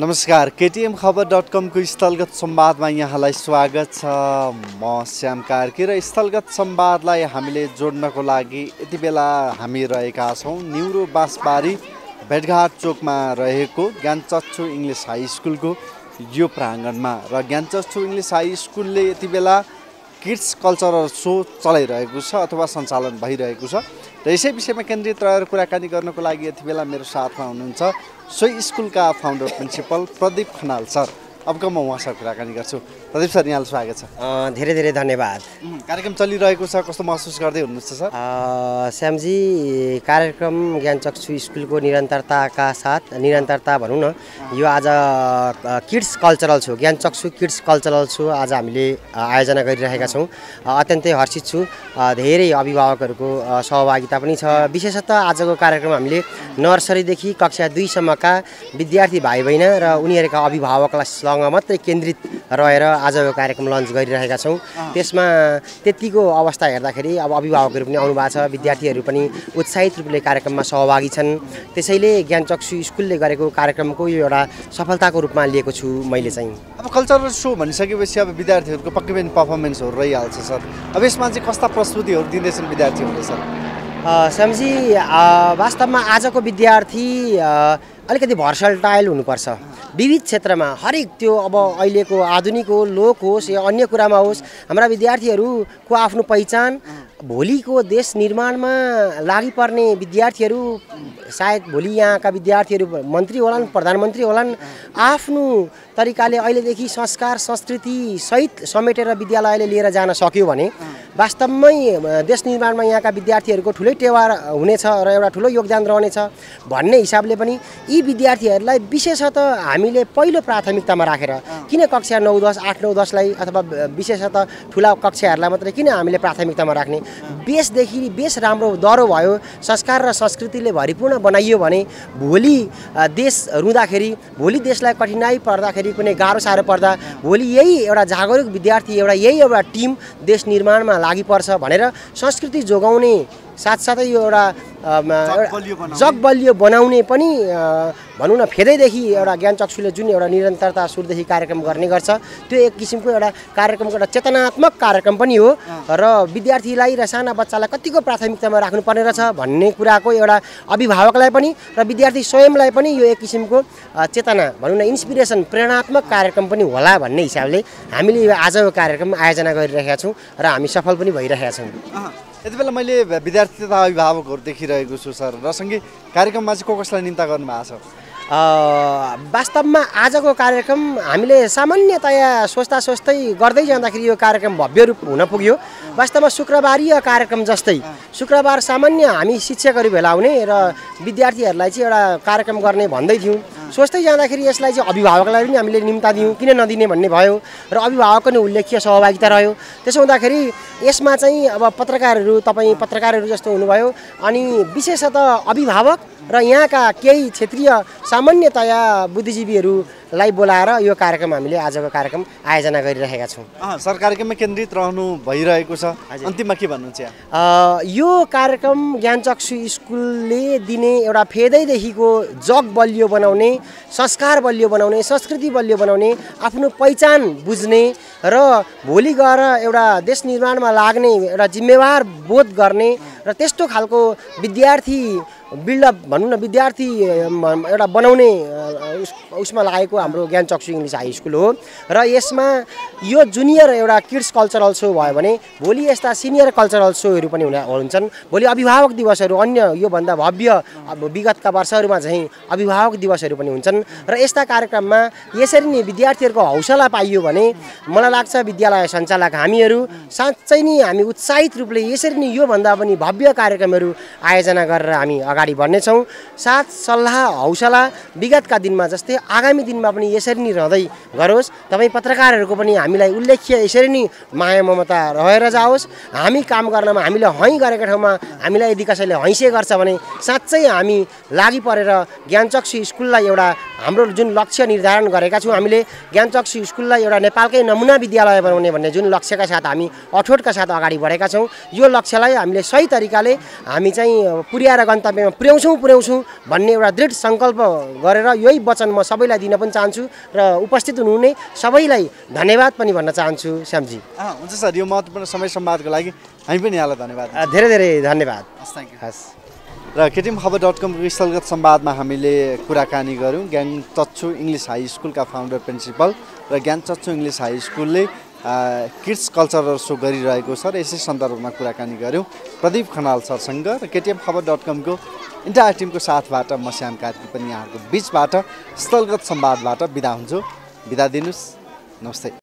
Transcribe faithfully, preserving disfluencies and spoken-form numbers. नमस्कार के T M खबर डॉट कॉम को स्थलगत संवादमा यहाँलाई स्वागत छ। म श्याम कार्की र स्थलगत संवादलाई हामीले जोड्नको लागि यति बेला हामी रहेका छौँ न्युरो बासबारी भेटघाट चोकमा रहेको ज्ञान चक्षु इंग्लिश हाई स्कूलको यो प्राङ्गणमा र ज्ञान चक्षु इंग्लिश हाई स्कूलले यति बेला किड्स कल्चरल सो चलाइरहेको छ अथवा सञ्चालन भइरहेको छ र यसै विषयमा केन्द्रित रहेर कुराकानी गर्नको लागि यति बेला मेरो साथमा हुनुहुन्छ सोही स्कुलका founder principal Pradeep Khanal sir. अबको म उहाँसँग कुराकानी गर्छु। प्रदीप सर, यहाँलाई स्वागत छ। धेरै धेरै धन्यवाद। कार्यक्रम चलिरहेको छ, कस्तो महसुस गर्दै हुनुहुन्छ सर? श्यामजी, कार्यक्रम ज्ञान चक्षु स्कुलको निरन्तरताका साथ, निरन्तरता भनौँ न, यो आज किड्स कल्चरल सो, ज्ञान चक्षु किड्स कल्चरल सो आज हामीले आयोजना गरिरहेका छौँ। अत्यन्तै हर्षित छु। धेरै अभिभावकहरूको सहभागिता पनि छ। विशेषतः आजको कार्यक्रम हामीले नर्सरीदेखि कक्षा दुईसम्मका विद्यार्थी भाइ बहिनी र उनीहरूका अभिभावकसँग मात्रै केन्द्रित रहेर आज यो कार्यक्रम लन्च गरिरहेका छौँ। त्यसमा त्यतिको अवस्था हेर्दाखेरि अब अभिभावकहरू पनि आउनु भएको छ, विद्यार्थीहरू पनि उत्साहित रूपले कार्यक्रममा सहभागी छन्। त्यसैले ज्ञान चक्षु स्कुलले गरेको कार्यक्रमको यो एउटा सफलताको रूपमा लिएको छु मैले चाहिँ। अब कल्चरल सो भनिसकेपछि अब विद्यार्थीहरूको पक्कै पनि पर्फर्मेन्सहरू रहिहाल्छ सर। अब यसमा चाहिँ कस्ता प्रस्तुतिहरू दिँदैछन् विद्यार्थीहरूले सर? श्यामजी, वास्तवमा आजको विद्यार्थी अलिकति भर्सटाइल हुनुपर्छ। विविध क्षेत्रमा हरेक त्यो अब अहिलेको आधुनिक हो, लोक होस् या अन्य कुरामा होस्, हाम्रा विद्यार्थीहरूको आफ्नो पहिचान, भोलिको देश निर्माणमा लागि पर्ने विद्यार्थीहरू सायद भोलि यहाँका विद्यार्थीहरू मन्त्री होलान्, प्रधानमन्त्री होलान्। आफ्नो तरिकाले अहिलेदेखि संस्कार संस्कृति सहित समेटेर विद्यालयले लिएर जान सक्यो भने वास्तवमै देश निर्माणमा यहाँका विद्यार्थीहरूको ठुलै टेवार हुनेछ र एउटा ठुलो योगदान रहनेछ भन्ने हिसाबले पनि यी विद्यार्थीहरूलाई विशेषतः हामीले पहिलो प्राथमिकतामा राखेर, किन कक्षा नौ दस आठ नौ दसलाई अथवा विशेषतः ठुला कक्षाहरूलाई मात्रै किन हामीले प्राथमिकतामा राख्ने? बेसदेखि बेस राम्रो दह्रो भयो, संस्कार र संस्कृतिले भरिपूर्ण बनाइयो भने भोलि देश रुँदाखेरि, भोलि देशलाई कठिनाई पर्दाखेरि, कुनै गाह्रो साह्रो पर्दा भोलि यही एउटा जागरुक विद्यार्थी, एउटा यही एउटा टिम देश निर्माणमा लागि पर्छ भनेर संस्कृति जोगाउने साथसाथै यो एउटा जग बलियो बनाउने पनि भनौँ न फेदैदेखि एउटा ज्ञान चक्षुले जुन एउटा निरन्तरता सुरुदेखि कार्यक्रम गर्ने गर्छ, त्यो एक किसिमको एउटा कार्यक्रमको एउटा चेतनात्मक कार्यक्रम पनि हो र विद्यार्थीलाई र साना बच्चालाई कतिको प्राथमिकतामा राख्नुपर्ने रहेछ भन्ने कुराको एउटा अभिभावकलाई पनि र विद्यार्थी स्वयंलाई पनि यो एक किसिमको चेतना, भनौँ न इन्सपिरेसन, प्रेरणात्मक कार्यक्रम पनि होला भन्ने हिसाबले हामीले यो आजको कार्यक्रम आयोजना गरिरहेका छौँ र हामी सफल पनि भइरहेका छौँ। यति बेला मैले विद्यार्थी तथा अभिभावकहरू देखिरहेको छु सर, र सँगै कार्यक्रममा चाहिँ को कसलाई निम्ता गर्नुभएको छ? वास्तवमा आजको कार्यक्रम हामीले सामान्यतया सोच्दा सोच्दै गर्दै जाँदाखेरि यो कार्यक्रम भव्य रूप हुन पुग्यो। वास्तवमा शुक्रबारीय कार्यक्रम जस्तै, शुक्रबार सामान्य हामी शिक्षकहरू भेला हुने र विद्यार्थीहरूलाई चाहिँ एउटा कार्यक्रम गर्ने भन्दै थियौँ। सोच्दै जाँदाखेरि यसलाई चाहिँ अभिभावकलाई पनि हामीले निम्ता दियौँ, किन नदिने भन्ने भयो र अभिभावकको नै उल्लेख्य सहभागिता रह्यो। त्यसो हुँदाखेरि यसमा चाहिँ अब पत्रकारहरू, तपाईँ पत्रकारहरू जस्तो हुनुभयो, अनि विशेषतः अभिभावक र यहाँका केही क्षेत्रीय सामान्यतया बुद्धिजीवीहरूलाई बोलाएर यो कार्यक्रम हामीले आजको कार्यक्रम आयोजना गरिरहेका छौँ। सर, कार्यक्रममा केन्द्रित रहनु भइरहेको छ, अन्तिममा के भन्नुहुन्छ? यो कार्यक्रम ज्ञान चक्षु स्कुलले दिने एउटा फेदैदेखिको जग बलियो बनाउने, संस्कार बलियो बनाउने, संस्कृति बलियो बनाउने, आफ्नो पहिचान बुझ्ने र भोलि गएर एउटा देश निर्माणमा लाग्ने एउटा जिम्मेवार बोध गर्ने र त्यस्तो खालको विद्यार्थी बिल्डअप, भनौँ न विद्यार्थी एउटा बनाउने उस उसमा लागेको हाम्रो ज्ञान चक्षु इङ्ग्लिस हाई स्कुल हो। र यसमा यो जुनियर एउटा किड्स कल्चरल सो भयो भने भोलि यस्ता सिनियर कल्चरल सोहरू पनि हुन हुन्छन्। भोलि अभिभावक दिवसहरू, अन्य योभन्दा भव्य अब विगतका वर्षहरूमा चाहिँ अभिभावक दिवसहरू पनि हुन्छन् र यस्ता कार्यक्रममा यसरी नै विद्यार्थीहरूको हौसला पाइयो भने मलाई लाग्छ विद्यालय सञ्चालक हामीहरू साँच्चै नै हामी उत्साहित रूपले यसरी नै योभन्दा पनि भव्य कार्यक्रमहरू आयोजना गरेर हामी अगाडि बढ्नेछौँ। साथ सल्लाह हौसला विगतका दिनमा जस्तै आगामी दिनमा पनि यसरी नै रहँदै गरोस्। तपाईँ पत्रकारहरूको पनि हामीलाई उल्लेख्य यसरी नै माया ममता रहेर जाओस्। हामी काम गर्नमा हामीले हैँ गरेको ठाउँमा हामीलाई यदि कसैले हैँसे गर्छ भने साँच्चै हामी लागि परेर ज्ञान चक्षु स्कुललाई एउटा हाम्रो जुन लक्ष्य निर्धारण गरेका छौँ, हामीले ज्ञान चक्षु स्कुललाई एउटा नेपालकै नमुना विद्यालय बनाउने भन्ने जुन लक्ष्यका साथ हामी अठोटका साथ अगाडि बढेका छौँ, यो लक्ष्यलाई हामीले सही तरिकाले हामी चाहिँ पुर्याएर गन्तव्यमा पुर्याउँछौँ पुर्याउँछौँ भन्ने एउटा दृढ सङ्कल्प गरेर यही वचन म सबैलाई दिन पनि चाहन्छु र उपस्थित हुनुहुने सबैलाई धन्यवाद पनि भन्न चाहन्छु। श्यामजी हुन्छ सर, यो महत्त्वपूर्ण समय संवादको लागि हामी पनि यहाँलाई धन्यवाद, धेरै धेरै धन्यवाद। Thank you. हस् र के टी एम खबर डट कम स्थलगत संवादमा हामीले कुराकानी गऱ्यौँ ज्ञान चक्षु इङ्ग्लिस हाई स्कुलका फाउन्डर प्रिन्सिपल र ज्ञान चक्षु इङ्ग्लिस हाई स्कुलले किड्स कल्चरल सो गरिरहेको छ र यसै सन्दर्भमा कुराकानी गऱ्यौँ प्रदीप खनाल सरसँग र के टी एम खबर डट कम को इन्टायर टिमको साथबाट म श्याम कार्की पनि यहाँहरूको बिचबाट स्थलगत संवादबाट बिदा हुन्छु। बिदा दिनुस्, नमस्ते।